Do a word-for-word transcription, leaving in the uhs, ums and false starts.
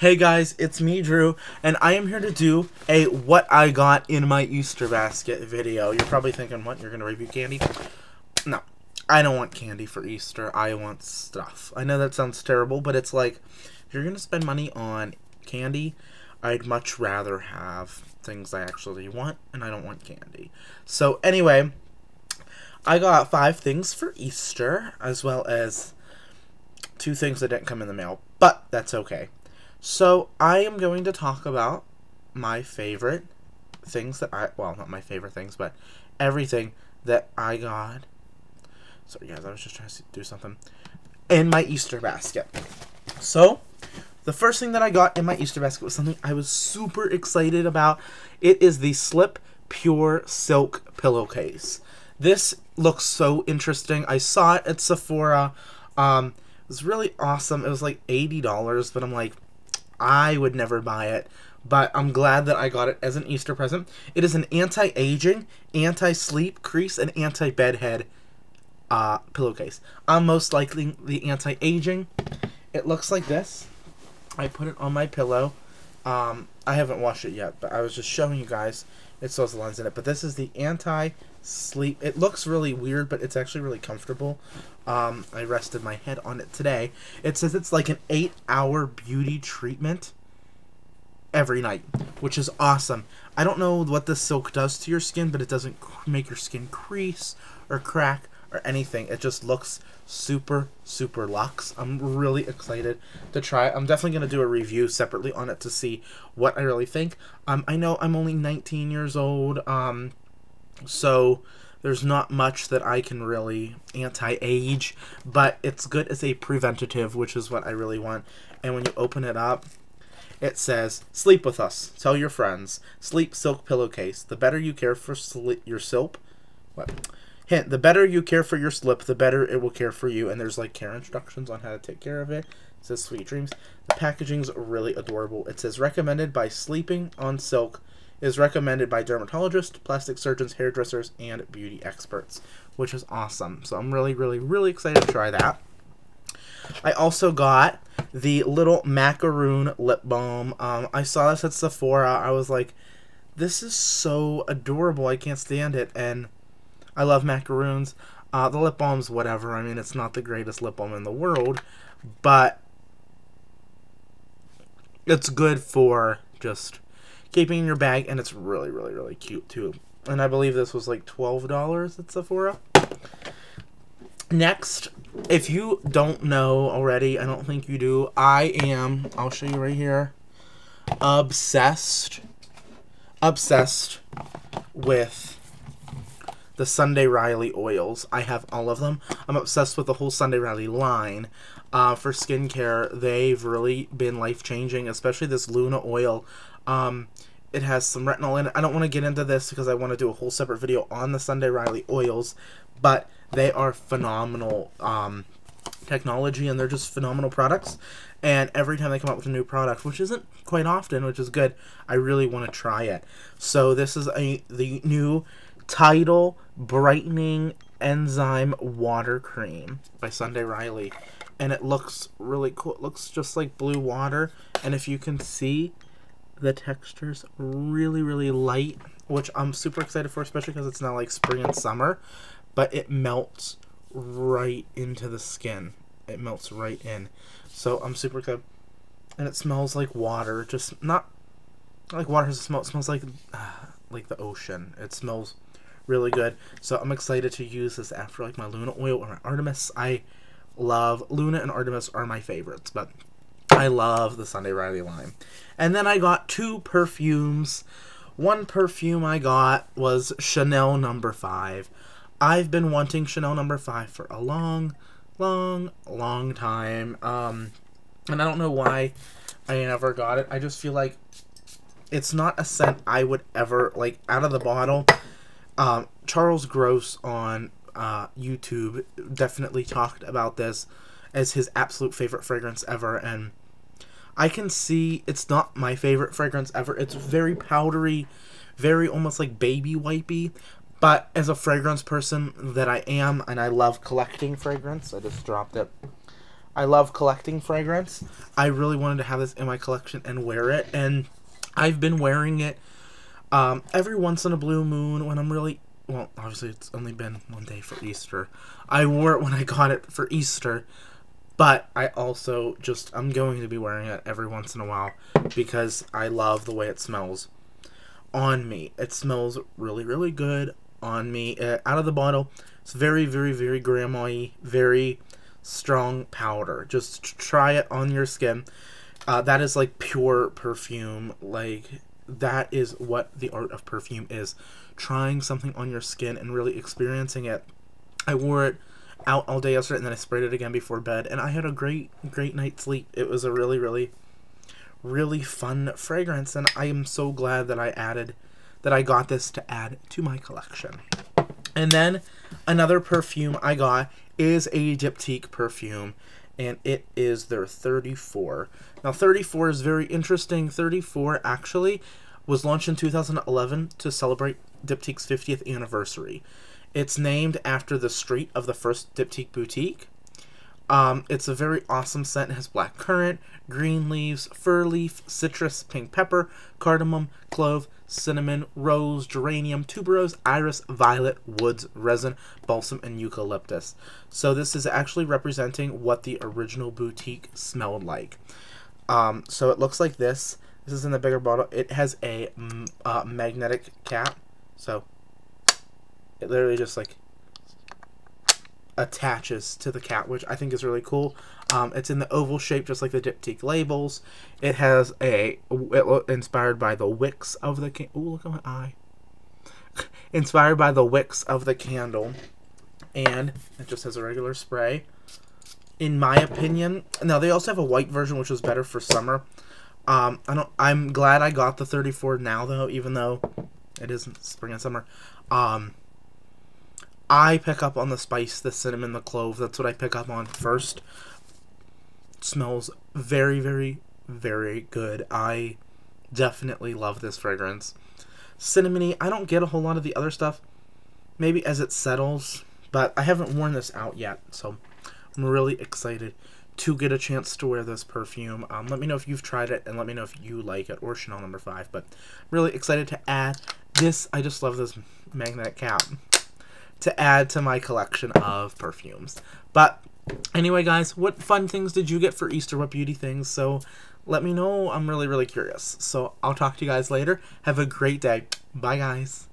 Hey guys, it's me, Drew, and I am here to do a what I got in my Easter basket video. You're probably thinking, what, you're gonna review candy? No, I don't want candy for Easter. I want stuff. I know that sounds terrible, but it's like, if you're gonna spend money on candy, I'd much rather have things I actually want, and I don't want candy. So anyway, I got five things for Easter, as well as two things that didn't come in the mail, but that's okay. So I am going to talk about my favorite things that I, well, not my favorite things, but everything that I got. Sorry guys, I was just trying to do something in my Easter basket. So the first thing that I got in my Easter basket was something I was super excited about. It is the Slip Pure Silk Pillowcase. This looks so interesting. I saw it at Sephora. Um, It was really awesome. It was like eighty dollars, but I'm like, I would never buy it. But I'm glad that I got it as an Easter present. It is an anti-aging, anti-sleep, crease, and anti-bed head uh, pillowcase. I'm most likely the anti-aging. It looks like this. I put it on my pillow. Um, I haven't washed it yet, but I was just showing you guys. It still has a lens in it, but this is the anti-sleep. It looks really weird, but it's actually really comfortable. Um, I rested my head on it today. It says it's like an eight hour beauty treatment every night, which is awesome. I don't know what this silk does to your skin, but it doesn't make your skin crease or crack or anything. It just looks super, super luxe. I'm really excited to try it. I'm definitely going to do a review separately on it to see what I really think. Um, I know I'm only nineteen years old, um, so there's not much that I can really anti-age, but it's good as a preventative, which is what I really want. And when you open it up, it says, "Sleep with us. Tell your friends. Sleep Silk Pillowcase. The better you care for your silk, what? Hint: the better you care for your slip, the better it will care for you." And there's like care instructions on how to take care of it. It says, "Sweet dreams." The packaging's really adorable. It says, "Recommended by sleeping on silk." Is recommended by dermatologists, plastic surgeons, hairdressers, and beauty experts, which is awesome. So I'm really, really, really excited to try that. I also got the little macaroon lip balm. Um, I saw this at Sephora. I was like, this is so adorable. I can't stand it. And I love macaroons. Uh, the lip balm's whatever. I mean, it's not the greatest lip balm in the world, but it's good for just keeping in your bag, and it's really, really, really cute, too. And I believe this was, like, twelve dollars at Sephora. Next, if you don't know already, I don't think you do, I am, I'll show you right here, obsessed, obsessed with the Sunday Riley oils. I have all of them. I'm obsessed with the whole Sunday Riley line. Uh, for skincare, they've really been life-changing, especially this Luna oil. Um, it has some retinol in it. I don't want to get into this because I want to do a whole separate video on the Sunday Riley oils, but they are phenomenal um, technology, and they're just phenomenal products. And every time they come up with a new product, which isn't quite often, which is good, I really want to try it. So this is a the new Tidal Brightening Enzyme Water Cream by Sunday Riley, and it looks really cool. It looks just like blue water, and if you can see, the texture's really, really light, which I'm super excited for, especially because it's now like spring and summer, but it melts right into the skin. It melts right in. So I'm super excited. And it smells like water, just not like water has a smell. It smells like, uh, like the ocean. It smells really good. So I'm excited to use this after like my Luna oil or my Artemis. I love Luna and Artemis are my favorites, but I love the Sunday Riley line. And then I got two perfumes. One perfume I got was Chanel number five. I've been wanting Chanel number five for a long, long, long time. Um, and I don't know why I never got it. I just feel like it's not a scent I would ever, like, out of the bottle. Um, Charles Gross on uh, YouTube definitely talked about this as his absolute favorite fragrance ever, and I can see it's not my favorite fragrance ever. It's very powdery, very almost like baby wipey, but as a fragrance person that I am, and I love collecting fragrance, I just dropped it, I love collecting fragrance. I really wanted to have this in my collection and wear it, and I've been wearing it um, every once in a blue moon when I'm really... Well, obviously it's only been one day for Easter. I wore it when I got it for Easter, but I also just... I'm going to be wearing it every once in a while because I love the way it smells on me. It smells really, really good on me. Uh, out of the bottle, it's very, very, very grandma-y, very... strong powder. Just try it on your skin. Uh, that is like pure perfume. Like, that is what the art of perfume is. Trying something on your skin and really experiencing it. I wore it out all day yesterday and then I sprayed it again before bed, and I had a great, great night's sleep. It was a really, really, really fun fragrance, and I am so glad that I added, that I got this to add to my collection. And then another perfume I got is a Diptyque perfume, and it is their thirty-four. Now, thirty-four is very interesting. thirty-four actually was launched in two thousand eleven to celebrate Diptyque's fiftieth anniversary. It's named after the street of the first Diptyque boutique. Um, it's a very awesome scent. It has black currant, green leaves, fir leaf, citrus, pink pepper, cardamom, clove, cinnamon, rose, geranium, tuberose, iris, violet, woods, resin, balsam, and eucalyptus. So this is actually representing what the original boutique smelled like. Um, so it looks like this. This is in the bigger bottle. It has a uh, magnetic cap. So it literally just like... attaches to the cap, which I think is really cool. Um, it's in the oval shape, just like the Diptyque labels. It has a... It, inspired by the wicks of the... Ooh, look at my eye. Inspired by the wicks of the candle. And it just has a regular spray. In my opinion... Now, they also have a white version, which is better for summer. Um, I don't, I'm glad I got the thirty-four now, though, even though it isn't spring and summer. Um... I pick up on the spice, the cinnamon, the clove. That's what I pick up on first. It smells very, very, very good. I definitely love this fragrance. Cinnamony, I don't get a whole lot of the other stuff. Maybe as it settles, but I haven't worn this out yet, so I'm really excited to get a chance to wear this perfume. Um, let me know if you've tried it, and let me know if you like it, or Chanel number five, but I'm really excited to add this. I just love this magnetic cap. To add to my collection of perfumes. But anyway, guys, what fun things did you get for Easter? What beauty things? So let me know. I'm really, really curious. So I'll talk to you guys later. Have a great day. Bye, guys.